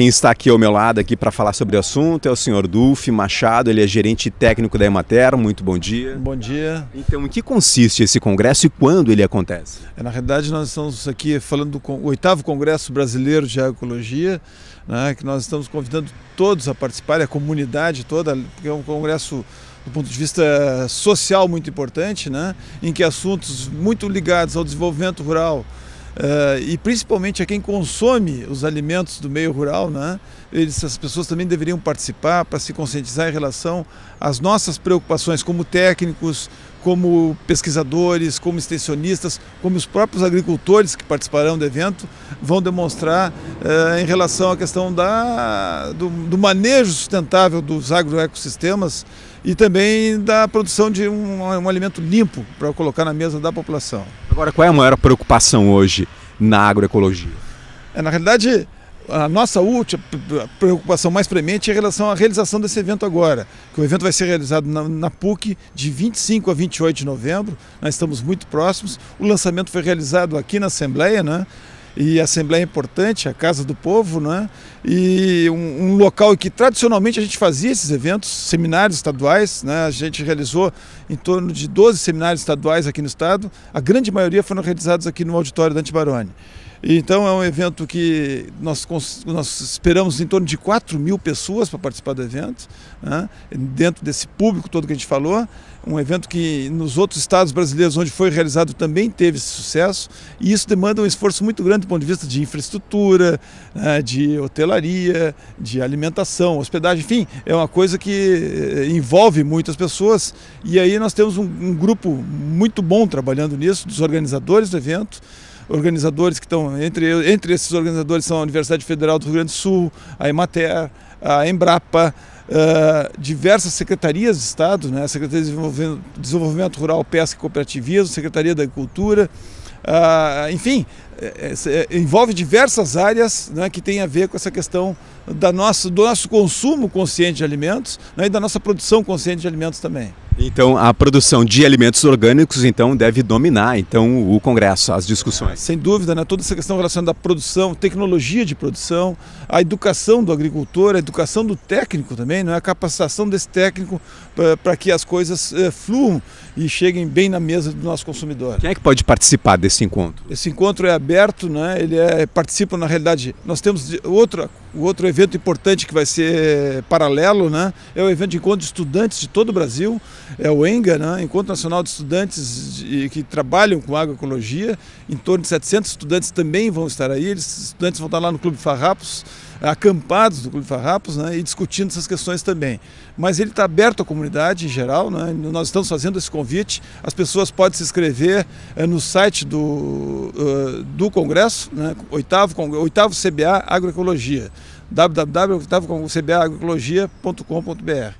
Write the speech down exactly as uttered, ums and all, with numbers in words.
Quem está aqui ao meu lado aqui para falar sobre o assunto é o senhor Dulfe Machado, ele é gerente técnico da Emater. Muito bom dia. Bom dia. Então, em que consiste esse congresso e quando ele acontece? É, na realidade, nós estamos aqui falando do oitavo Congresso Brasileiro de Agroecologia, né, que nós estamos convidando todos a participar, a comunidade toda, porque é um congresso do ponto de vista social muito importante, né, em que assuntos muito ligados ao desenvolvimento rural, Uh, e principalmente a quem consome os alimentos do meio rural, né? Eles, as pessoas também deveriam participar para se conscientizar em relação às nossas preocupações como técnicos, como pesquisadores, como extensionistas, como os próprios agricultores que participarão do evento vão demonstrar uh, em relação à questão da, do, do manejo sustentável dos agroecossistemas e também da produção de um, um alimento limpo para colocar na mesa da população. Agora, qual é a maior preocupação hoje na agroecologia? É, na realidade, a nossa última preocupação mais premente é em relação à realização desse evento agora, que o evento vai ser realizado na, na P U C de vinte e cinco a vinte e oito de novembro, nós estamos muito próximos, o lançamento foi realizado aqui na Assembleia, né? E a Assembleia é importante, a Casa do Povo, né? E um, um local em que tradicionalmente a gente fazia esses eventos, seminários estaduais, né? A gente realizou em torno de doze seminários estaduais aqui no estado, a grande maioria foram realizados aqui no Auditório Dante Barone. Então é um evento que nós, nós esperamos em torno de quatro mil pessoas para participar do evento, né? Dentro desse público todo que a gente falou, um evento que nos outros estados brasileiros onde foi realizado também teve esse sucesso, e isso demanda um esforço muito grande do ponto de vista de infraestrutura, de hotelaria, de alimentação, hospedagem, enfim, é uma coisa que envolve muitas pessoas, e aí nós temos um, um grupo muito bom trabalhando nisso, dos organizadores do evento, organizadores que estão, entre, entre esses organizadores são a Universidade Federal do Rio Grande do Sul, a Emater, a Embrapa, uh, diversas secretarias de Estado, né? Secretaria de Desenvolvimento, Desenvolvimento Rural, Pesca e Cooperativismo, Secretaria da Agricultura, uh, enfim, é, é, envolve diversas áreas, né, que tem a ver com essa questão da nossa, do nosso consumo consciente de alimentos, né, e da nossa produção consciente de alimentos também. Então a produção de alimentos orgânicos então deve dominar então o Congresso, as discussões. Sem dúvida, né? Toda essa questão relacionada à produção, tecnologia de produção, a educação do agricultor, a educação do técnico também, né? A capacitação desse técnico para que as coisas eh, fluam e cheguem bem na mesa do nosso consumidor. Quem é que pode participar desse encontro? Esse encontro é aberto, né? Ele é, participa na realidade, nós temos outra O outro evento importante que vai ser paralelo, né, é o evento de encontro de estudantes de todo o Brasil, é o ENGA, né, Encontro Nacional de Estudantes de, que trabalham com agroecologia, em torno de setecentos estudantes também vão estar aí, eles, estudantes vão estar lá no Clube Farrapos, acampados do Clube Farrapos, né, e discutindo essas questões também. Mas ele está aberto à comunidade em geral, né, nós estamos fazendo esse convite, as pessoas podem se inscrever é, no site do, uh, do Congresso, né, oitavo C B A Agroecologia, w w w ponto oitavo C B A agroecologia ponto com ponto br.